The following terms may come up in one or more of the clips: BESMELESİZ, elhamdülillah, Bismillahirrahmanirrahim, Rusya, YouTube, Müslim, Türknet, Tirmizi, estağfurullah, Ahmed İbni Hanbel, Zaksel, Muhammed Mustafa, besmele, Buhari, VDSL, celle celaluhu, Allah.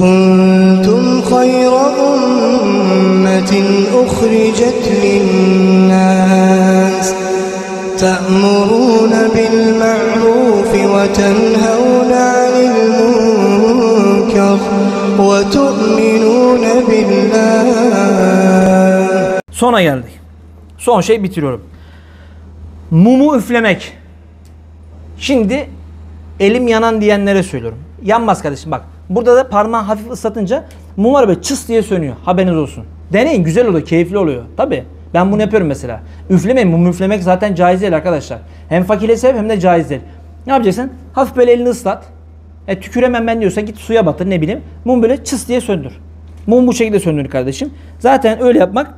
كنتم خير أمة أخرجت للناس تأمرون بالمعروف وتنهون عن المنكر وتؤمنون بالله. Sona geldik. Son şey bitiriyorum. Mumu üflemek. Şimdi elim yanan diyenlere söylüyorum. Yanmaz kardeşim bak. Burada da parmağı hafif ıslatınca mumlar böyle çıs diye sönüyor. Haberiniz olsun. Deneyin, güzel oluyor, keyifli oluyor. Tabi ben bunu yapıyorum mesela. Üflemeyin, mum üflemek zaten caiz değil arkadaşlar. Hem fakire sebep hem de caiz değil. Ne yapacaksın? Hafif böyle elini ıslat. Tüküremem ben diyorsan git suya batır, ne bileyim. Mum böyle çıs diye söndür. Mum bu şekilde söndür kardeşim. Zaten öyle yapmak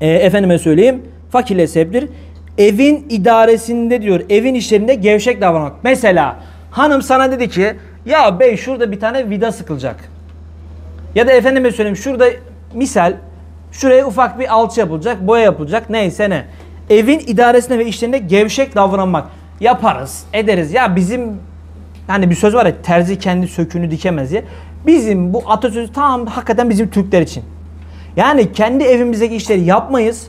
efendime söyleyeyim fakire sebeptir. Evin idaresinde diyor, evin işlerinde gevşek davranmak. Mesela hanım sana dedi ki ya bey şurada bir tane vida sıkılacak. Ya da efendime söyleyeyim şurada misal şuraya ufak bir alçı yapılacak, boya yapılacak, neyse ne. Evin idaresinde ve işlerinde gevşek davranmak. Yaparız, ederiz. Ya bizim hani bir söz var ya, terzi kendi söküğünü dikemez diye. Bizim bu atasözü tam hakikaten bizim Türkler için. Yani kendi evimizdeki işleri yapmayız.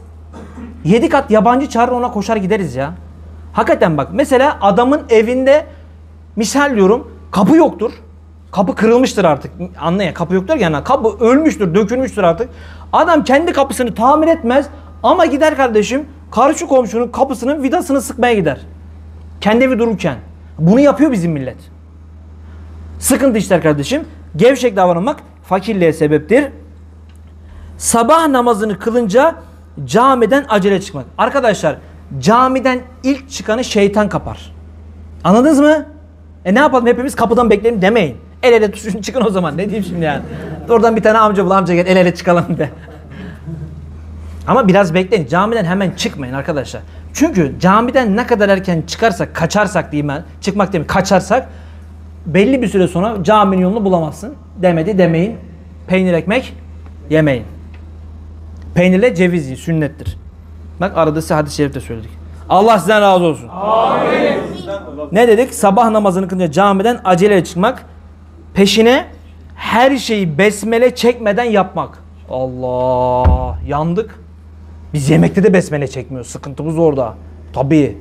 7 kat yabancı çağırır, ona koşar gideriz ya. Hakikaten bak mesela adamın evinde misal diyorum kapı yoktur. Kapı kırılmıştır artık. Anlayın, kapı yoktur yani, kapı ölmüştür, dökülmüştür artık. Adam kendi kapısını tamir etmez ama gider kardeşim karşı komşunun kapısının vidasını sıkmaya gider. Kendi evi dururken. Bunu yapıyor bizim millet. Sıkıntı işler kardeşim. Gevşek davranmak fakirliğe sebeptir. Sabah namazını kılınca camiden acele çıkmak. Arkadaşlar camiden ilk çıkanı şeytan kapar. Anladınız mı? Ne yapalım, hepimiz kapıdan bekleyelim demeyin. El ele tutuşun çıkın o zaman. Ne diyeyim şimdi yani. Oradan bir tane amca bul, amca gel el ele çıkalım de. Ama biraz bekleyin. Camiden hemen çıkmayın arkadaşlar. Çünkü camiden ne kadar erken çıkarsak, kaçarsak diyeyim ben. Çıkmak diyeyim, kaçarsak belli bir süre sonra caminin yolunu bulamazsın. Demedi demeyin. Peynir ekmek yemeyin. Peynirle ceviz yiyin, sünnettir. Bak arada size hadis-i şerifte söyledik. Allah sizden razı olsun. Amin. Ne dedik? Sabah namazını kılınca camiden acele çıkmak. Peşine her şeyi besmele çekmeden yapmak. Allah, yandık. Biz yemekte de besmele çekmiyoruz. Sıkıntımız orada. Tabii.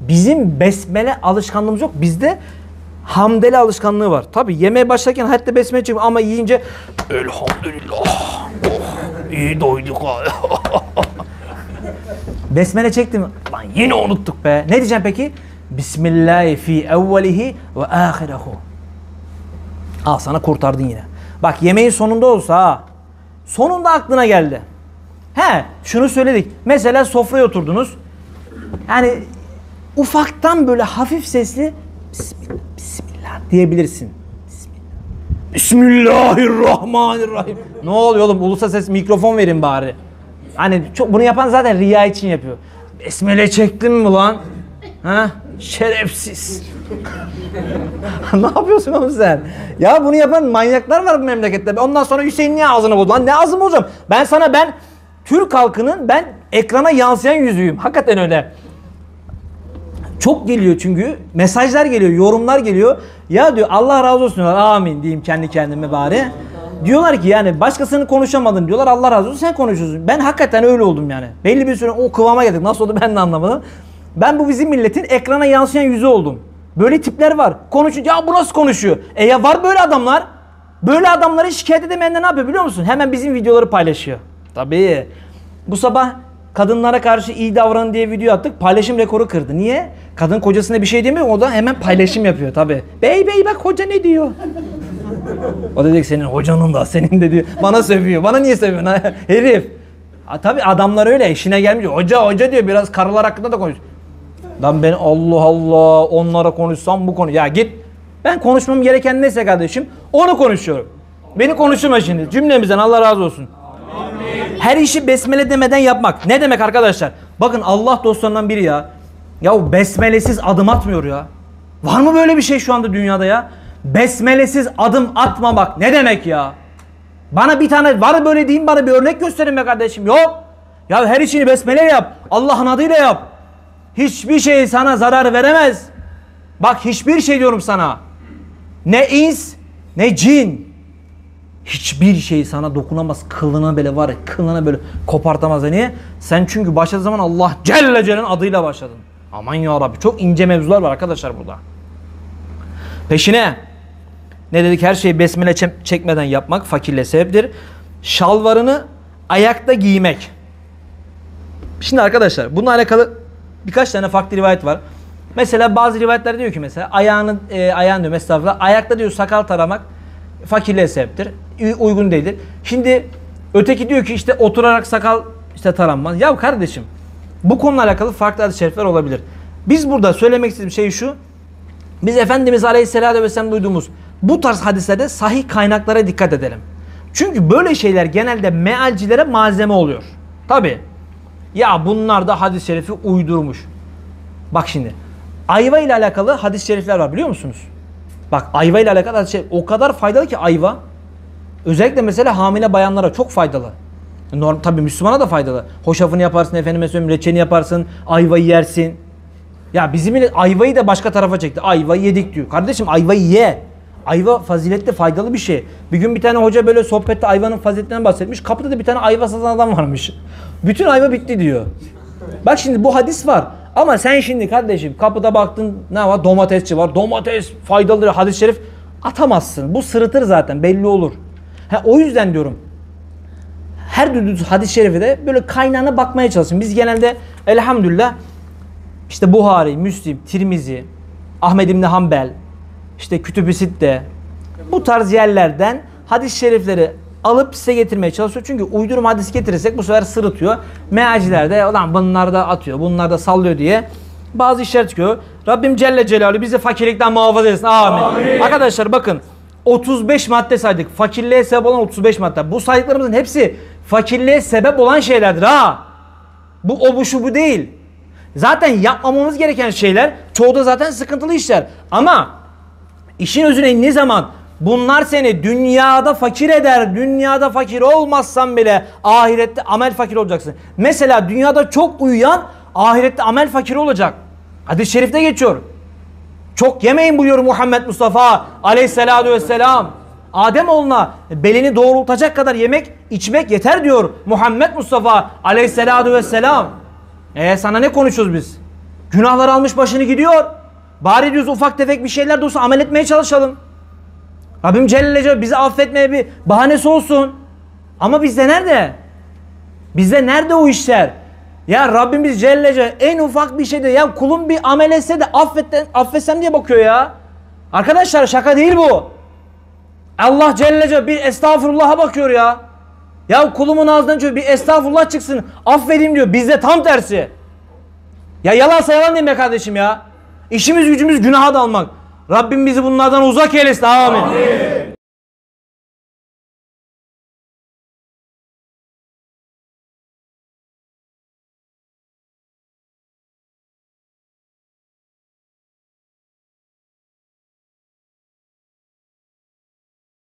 Bizim besmele alışkanlığımız yok. Bizde hamdele alışkanlığı var. Tabii yemeğe başlarken hatta besmele çekmiyor ama yiyince elhamdülillah. İyi doyduk abi. Besmele çektim. Lan yine unuttuk be. Ne diyeceğim peki? Bismillahi fi evvelihi ve ahirehu. Al sana, kurtardın yine. Bak yemeğin sonunda olsa ha. Sonunda aklına geldi. He şunu söyledik. Mesela sofraya oturdunuz. Yani ufaktan böyle hafif sesli Bismillah, Bismillah diyebilirsin. Bismillahirrahmanirrahim. Ne oluyor oğlum? Ulusa ses, mikrofon verin bari. Hani çok bunu yapan zaten riya için yapıyor. Besmele çektin mi lan? Ha? Şerefsiz. Ne yapıyorsun oğlum sen? Ya bunu yapan manyaklar var bu memlekette. Ondan sonra Hüseyin niye ağzını buldu lan? Ne ağzını bulacağım? Ben sana Türk halkının ekrana yansıyan yüzüyüm. Hakikaten öyle. Çok geliyor çünkü. Mesajlar geliyor, yorumlar geliyor. Ya diyor Allah razı olsun diyorlar. Amin diyeyim kendi kendime bari. Diyorlar ki yani başkasını konuşamadın diyorlar. Allah razı olsun sen konuşuyorsun. Ben hakikaten öyle oldum yani. Belli bir süre o kıvama geldik. Nasıl oldu ben de anlamadım. Ben bu bizim milletin ekrana yansıyan yüzü oldum. Böyle tipler var. Konuşunca ya bu nasıl konuşuyor? Ya var böyle adamlar. Böyle adamları şikayet edemeyenler ne yapıyor biliyor musun? Hemen bizim videoları paylaşıyor. Tabii. Bu sabah kadınlara karşı iyi davranın diye video attık. Paylaşım rekoru kırdı. Niye? Kadın kocasına bir şey demiyor. O da hemen paylaşım yapıyor tabii. Bey bey bak hoca ne diyor? O diyecek senin hocanın da senin de diyor. Bana sövüyor. Bana niye sövüyorsun ha? Herif. Tabii adamlar öyle işine gelmiş. Hoca hoca diyor, biraz karılar hakkında da konuşuyor. Lan ben Allah Allah onlara konuşsam bu konu. Ya git. Ben konuşmam gereken neyse kardeşim onu konuşuyorum. Beni konuşturma şimdi. Cümlemizden Allah razı olsun. Her işi besmele demeden yapmak. Ne demek arkadaşlar? Bakın Allah dostlarından biri ya. Ya besmelesiz adım atmıyor ya. Var mı böyle bir şey şu anda dünyada ya? Besmelesiz adım atmamak ne demek ya? Bana bir tane var böyle diyeyim, bana bir örnek gösterin be kardeşim. Yok. Ya her işini besmele yap. Allah'ın adıyla yap. Hiçbir şey sana zarar veremez. Bak hiçbir şey diyorum sana. Ne ins ne cin hiçbir şey sana dokunamaz. Kılına böyle var ya, kılına böyle kopartamaz. Niye? Sen çünkü başladığın zaman Allah Celle Celle'nin adıyla başladın. Aman ya Rabbi, çok ince mevzular var arkadaşlar burada. Peşine ne dedik? Her şeyi besmele çekmeden yapmak fakirle sebeptir. Şalvarını ayakta giymek. Şimdi arkadaşlar bununla alakalı birkaç tane farklı rivayet var. Mesela bazı rivayetler diyor ki mesela ayağını diyor mesela ayakta diyor sakal taramak fakirliğe sebeptir. Uygun değildir. Şimdi öteki diyor ki işte oturarak sakal işte taranmaz. Ya kardeşim bu konuyla alakalı farklı hadis-i şerifler olabilir. Biz burada söylemek istediğim şey şu. Biz Efendimiz Aleyhisselatü Vesselam duyduğumuz bu tarz hadislerde sahih kaynaklara dikkat edelim. Çünkü böyle şeyler genelde mealcilere malzeme oluyor. Tabi. Ya bunlar da hadis-i şerifi uydurmuş. Bak şimdi. Ayva ile alakalı hadis-i şerifler var biliyor musunuz? Bak ayva ile alakalı hadis-i şerif o kadar faydalı ki ayva. Özellikle mesela hamile bayanlara çok faydalı. Tabi Müslümana da faydalı. Hoşafını yaparsın, efendime söyleyeyim reçeni yaparsın, ayvayı yersin. Ya bizim millet ayvayı da başka tarafa çekti. Ayvayı yedik diyor. Kardeşim ayvayı ye. Ayva faziletli, faydalı bir şey. Bir gün bir tane hoca böyle sohbette ayvanın faziletinden bahsetmiş. Kapıda da bir tane ayva satan adam varmış. Bütün ayva bitti diyor. Bak şimdi bu hadis var. Ama sen şimdi kardeşim kapıda baktın ne var? Domatesçi var. Domates faydalıdır. Hadis-i şerif atamazsın. Bu sırıtır zaten. Belli olur. Ha, o yüzden diyorum. Her duyduğunuz hadis-i şerifi de böyle kaynağına bakmaya çalışın. Biz genelde elhamdülillah işte Buhari, Müslim, Tirmizi, Ahmed İbni Hanbel, işte Kütüb-i Sitte, bu tarz yerlerden hadis-i şerifleri alıp size getirmeye çalışıyor. Çünkü uydurma hadis getirirsek bu sefer sırıtıyor. Mealciler de ulan bunlar da atıyor, bunlar da sallıyor diye bazı işler çıkıyor. Rabbim Celle Celaluhu bizi fakirlikten muhafaza etsin. Amin. Amin. Arkadaşlar bakın 35 madde saydık. Fakirliğe sebep olan 35 madde. Bu saydıklarımızın hepsi fakirliğe sebep olan şeylerdir. Ha. Bu o bu şu bu değil. Zaten yapmamamız gereken şeyler çoğu da zaten sıkıntılı işler. Ama İşin özüne indiği zaman bunlar seni dünyada fakir eder. Dünyada fakir olmazsan bile ahirette amel fakir olacaksın. Mesela dünyada çok uyuyan ahirette amel fakiri olacak. Hadis-i şerifte geçiyor. Çok yemeyin buyuruyor Muhammed Mustafa aleyhisselatü vesselam. Ademoğluna belini doğrultacak kadar yemek içmek yeter diyor Muhammed Mustafa aleyhisselatü vesselam. Sana ne konuşuyoruz biz? Günahlar almış başını gidiyor. Bari diyoruz ufak tefek bir şeyler de olsa amel etmeye çalışalım. Rabbim Celle Celaluhu bizi affetmeye bir bahanesi olsun. Ama bizde nerede? Bizde nerede o işler? Ya Rabbimiz Celle Celaluhu en ufak bir şeyde ya kulum bir amel etse de affetsem diye bakıyor ya. Arkadaşlar şaka değil bu. Allah Celle Celaluhu bir estağfurullah'a bakıyor ya. Ya kulumun ağzından çıkıyor bir estağfurullah çıksın affedeyim diyor. Bizde tam tersi. Ya yalansa yalan diyeyim ya kardeşim ya. İşimiz gücümüz günaha dalmak. Rabbim bizi bunlardan uzak eylesin. Amin. Amin.